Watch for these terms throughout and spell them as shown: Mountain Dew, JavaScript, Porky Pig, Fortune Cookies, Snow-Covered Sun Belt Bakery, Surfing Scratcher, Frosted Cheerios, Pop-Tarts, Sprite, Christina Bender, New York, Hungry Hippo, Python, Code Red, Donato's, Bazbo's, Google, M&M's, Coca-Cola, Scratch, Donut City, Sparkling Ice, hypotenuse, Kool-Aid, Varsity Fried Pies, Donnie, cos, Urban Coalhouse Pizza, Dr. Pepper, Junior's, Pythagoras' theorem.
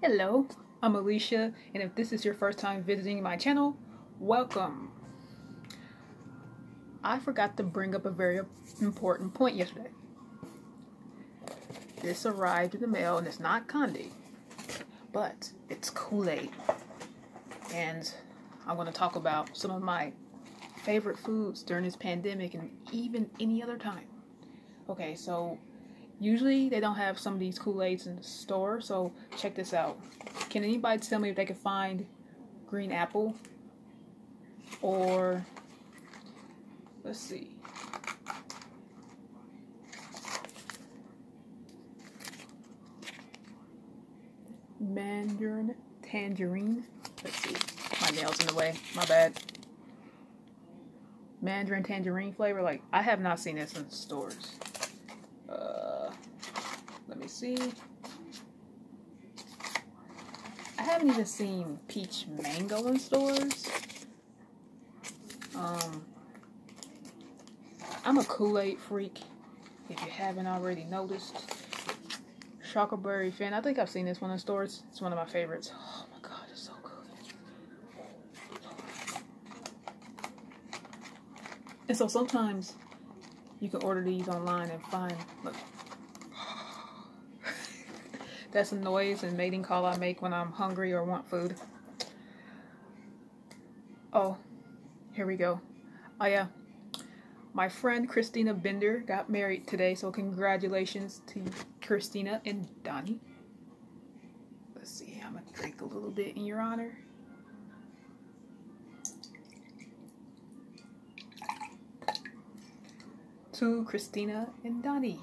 Hello, I'm Alicia, and if this is your first time visiting my channel, welcome. I forgot to bring up a very important point yesterday. This arrived in the mail, and it's not Condi, but it's Kool-Aid. And I'm going to talk about some of my favorite foods during this pandemic and even any other time. Okay, so usually they don't have some of these Kool-Aids in the store, so check this out. Can anybody tell me if they can find green apple? Or, let's see. Mandarin, tangerine. Let's see. My nail's in the way. My bad. Mandarin tangerine flavor. Like, I have not seen this in stores. Let me see. I haven't even seen peach mango in stores. I'm a Kool-Aid freak, if you haven't already noticed. Chocoberry fan. I think I've seen this one in stores. It's one of my favorites. Oh my god, it's so good. And so sometimes you can order these online and find, look. That's a noise and mating call I make when I'm hungry or want food. Oh, here we go. Oh yeah, my friend Christina Bender got married today, so congratulations to Christina and Donnie. Let's see, I'm gonna drink a little bit in your honor. To Christina and Donnie.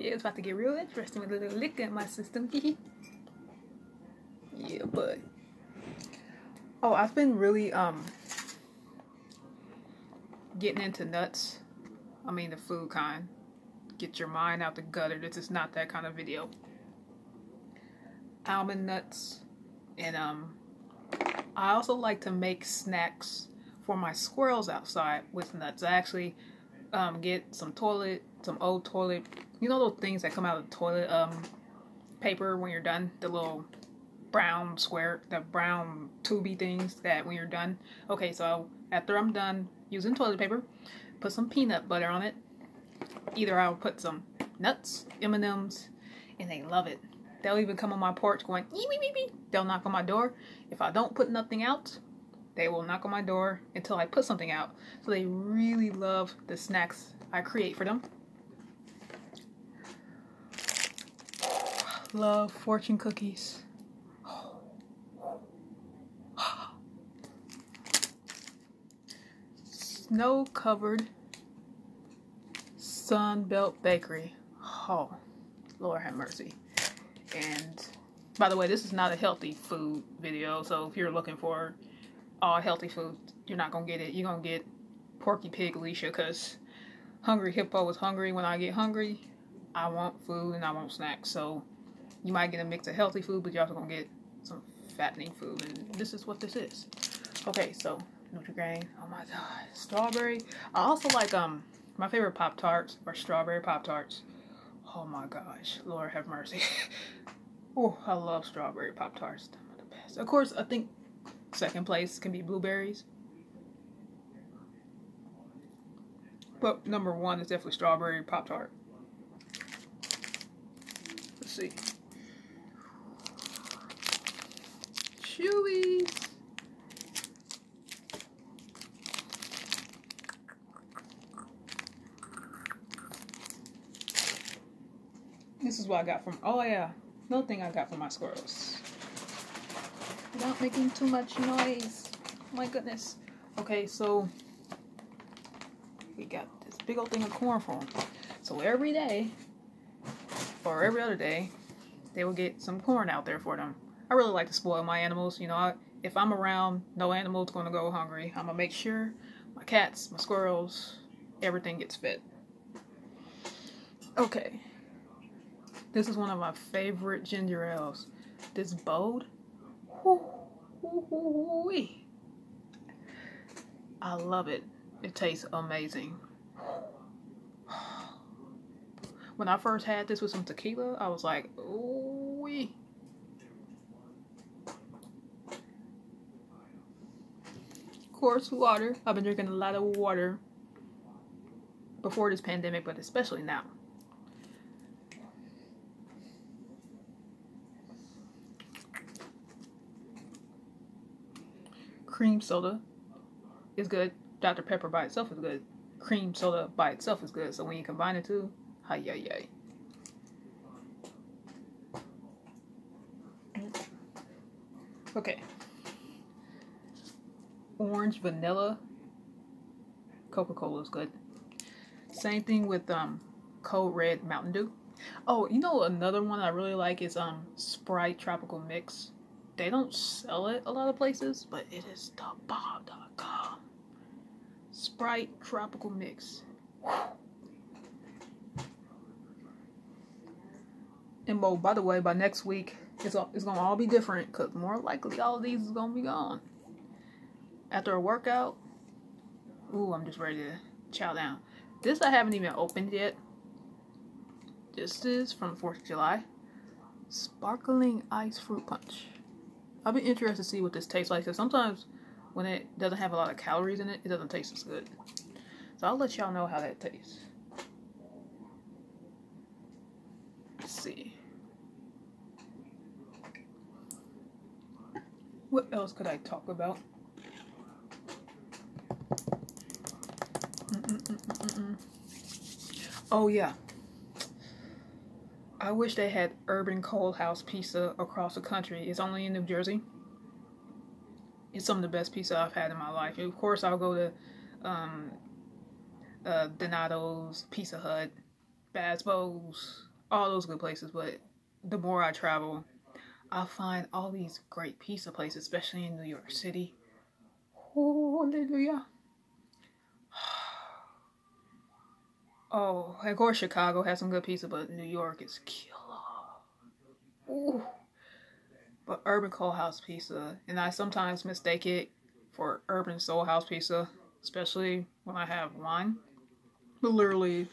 Yeah, it's about to get real interesting with a little liquor in my system. Yeah, bud. Oh, I've been really getting into nuts. I mean the food kind. Get your mind out the gutter. This is not that kind of video. Almond nuts. And I also like to make snacks for my squirrels outside with nuts. I actually get some old toilet, you know those things that come out of the toilet paper when you're done, the little brown square, the brown tubey things that when you're done. Okay, so after I'm done using toilet paper, put some peanut butter on it. Either I'll put some nuts, M&M's, and they love it. They'll even come on my porch going, eep, eep, eep, eep. They'll knock on my door. If I don't put nothing out, they will knock on my door until I put something out. So they really love the snacks I create for them. Love Fortune Cookies. Snow-Covered Sun Belt Bakery. Oh, Lord have mercy. And by the way, this is not a healthy food video, so if you're looking for all healthy food, you're not gonna get it. You're gonna get Porky Pig, Alicia, because Hungry Hippo is hungry. When I get hungry, I want food and I want snacks. So you might get a mix of healthy food, but you're also gonna get some fattening food, and this is what this is. Okay, so Nutri-Grain. Oh my god. Strawberry. I also like my favorite Pop-Tarts are strawberry Pop-Tarts. Oh my gosh. Lord have mercy. Oh, I love strawberry Pop-Tarts. They're the best. Of course, I think second place can be blueberries. But number one is definitely strawberry Pop-Tart. Let's see. Chewies. This is what I got from, oh yeah, another thing I got from my squirrels. Without making too much noise. My goodness. Okay, so we got this big old thing of corn for them. So every day, or every other day, they will get some corn out there for them. I really like to spoil my animals. You know, if I'm around, no animal's going to go hungry. I'm going to make sure my cats, my squirrels, everything gets fed. Okay. This is one of my favorite ginger ales. This bold. I love it. It tastes amazing. When I first had this with some tequila, I was like, ooh-wee. Course water. I've been drinking a lot of water before this pandemic, but especially now. Cream soda is good. Dr. Pepper by itself is good. Cream soda by itself is good. So when you combine the two, hi yay yay. Okay. Orange, vanilla, Coca-Cola is good. Same thing with Code Red Mountain Dew. Oh, you know another one I really like is Sprite Tropical Mix. They don't sell it a lot of places, but it is the bomb.com. Sprite Tropical Mix. Whew. And well, by the way, by next week, it's gonna all be different because more likely all of these is gonna be gone. After a workout, ooh, I'm just ready to chow down. This I haven't even opened yet. This is from the 4th of July. Sparkling Ice Fruit Punch. I'll be interested to see what this tastes like, because sometimes when it doesn't have a lot of calories in it, it doesn't taste as good. So I'll let y'all know how that tastes. Let's see. What else could I talk about? Oh yeah, I wish they had Urban Coalhouse Pizza across the country. It's only in New Jersey. It's some of the best pizza I've had in my life. Of course, I'll go to Donato's, Pizza Hut, Bazbo's, all those good places. But the more I travel, I find all these great pizza places, especially in New York City. Hallelujah. Oh, of course Chicago has some good pizza, but New York is killer. Ooh. But Urban Coalhouse Pizza, and I sometimes mistake it for Urban Soul House Pizza, especially when I have wine. But literally,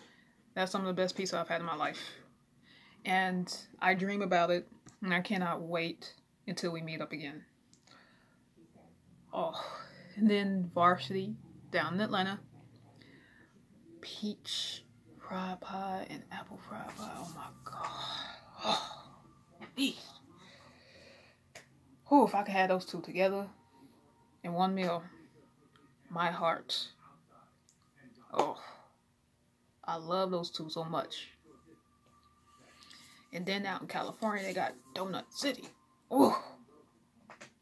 that's some of the best pizza I've had in my life. And I dream about it, and I cannot wait until we meet up again. Oh, and then Varsity down in Atlanta. Peach fried pie and apple fried pie. Oh my god. Oh, these. Oh, if I could have those two together in one meal, my heart. Oh, I love those two so much. And then out in California, they got Donut City. Oh,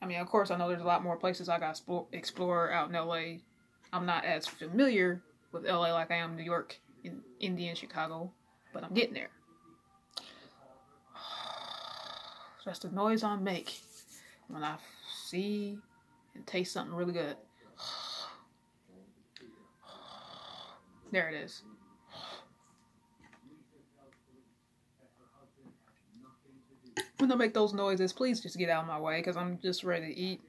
I mean, of course, I know there's a lot more places I got to explore out in LA. I'm not as familiar with LA like I am New York, in India, and Chicago, but I'm getting there. So that's the noise I make when I see and taste something really good. There it is. When I make those noises, please just get out of my way, because I'm just ready to eat.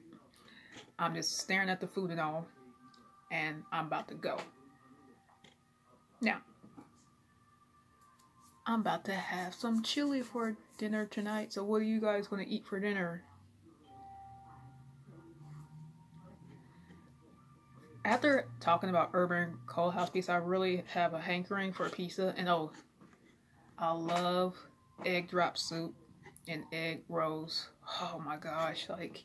I'm just staring at the food and all, and I'm about to go. Now, I'm about to have some chili for dinner tonight. So what are you guys going to eat for dinner? After talking about Urban Coalhouse Pizza, I really have a hankering for pizza. And oh, I love egg drop soup and egg rolls. Oh my gosh, like,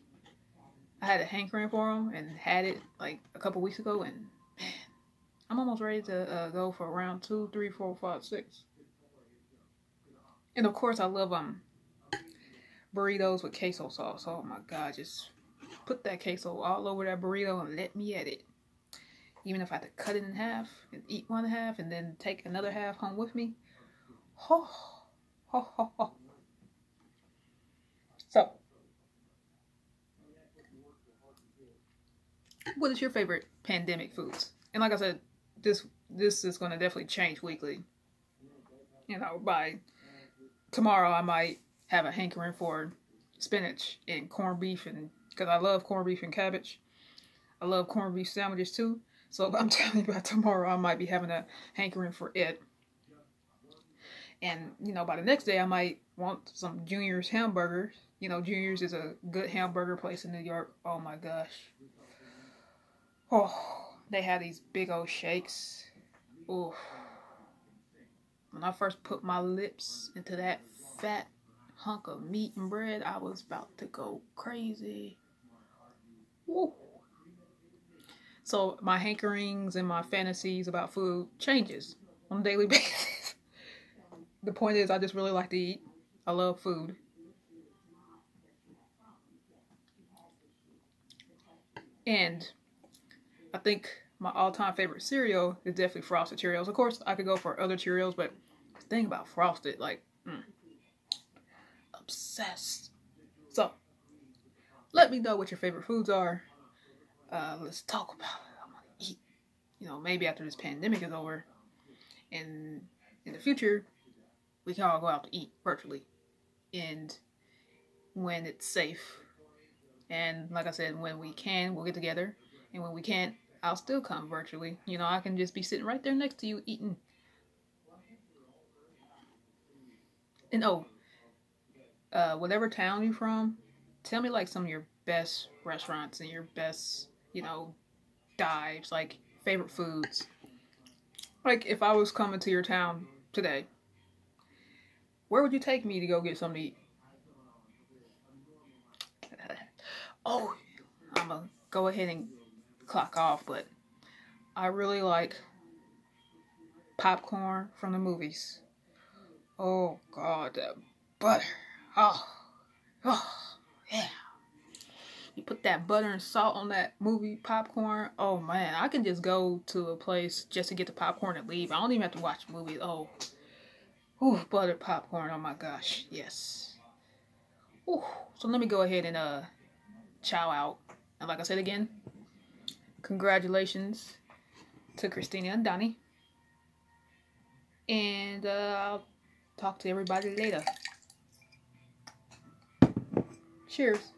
I had a hankering for them and had it like a couple weeks ago, and man, I'm almost ready to go for round 2, 3, 4, 5, 6. And of course, I love burritos with queso sauce. Oh my god, just put that queso all over that burrito and let me at it. Even if I had to cut it in half and eat one half and then take another half home with me. Oh, ho, ho, ho. So, what is your favorite pandemic foods? And like I said, this is going to definitely change weekly. You know, by tomorrow I might have a hankering for spinach and corned beef, and because I love corned beef and cabbage. I love corned beef sandwiches too. So I'm telling you, by tomorrow I might be having a hankering for it. And, you know, by the next day, I might want some Junior's hamburgers. You know, Junior's is a good hamburger place in New York. Oh, my gosh. Oh, they have these big old shakes. Oh. When I first put my lips into that fat hunk of meat and bread, I was about to go crazy. Woo. So my hankerings and my fantasies about food changes on a daily basis. The point is, I just really like to eat. I love food. And I think my all-time favorite cereal is definitely Frosted Cheerios. Of course, I could go for other Cheerios, but the thing about Frosted, like, obsessed. So, let me know what your favorite foods are. Let's talk about it. I'm gonna eat. You know, maybe after this pandemic is over, and in the future, we can all go out to eat virtually, and when it's safe. And like I said, when we can, we'll get together, and when we can't, I'll still come virtually. You know, I can just be sitting right there next to you eating. And oh, whatever town you're from, tell me like some of your best restaurants and your best, you know, dives, like favorite foods. Like if I was coming to your town today, where would you take me to go get something to eat? Oh, I'm gonna go ahead and clock off, but I really like popcorn from the movies. Oh God, that butter. Oh yeah. You put that butter and salt on that movie popcorn. Oh man, I can just go to a place just to get the popcorn and leave. I don't even have to watch movies. Oh, ooh, buttered popcorn. Oh my gosh, yes. Ooh, so let me go ahead and chow out. And like I said again, congratulations to Christina and Donnie. And I'll talk to everybody later. Cheers.